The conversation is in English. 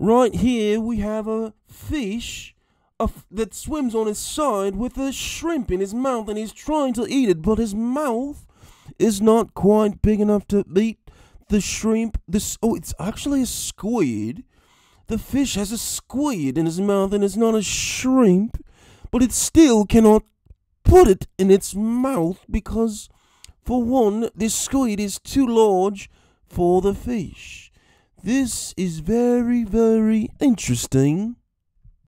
Right here we have a fish that swims on his side with a shrimp in his mouth, and he's trying to eat it, but his mouth is not quite big enough to eat the shrimp. Oh, it's actually a squid. The fish has a squid in his mouth, and it's not a shrimp, but it still cannot put it in its mouth because, for one, this squid is too large for the fish. This is very, very interesting.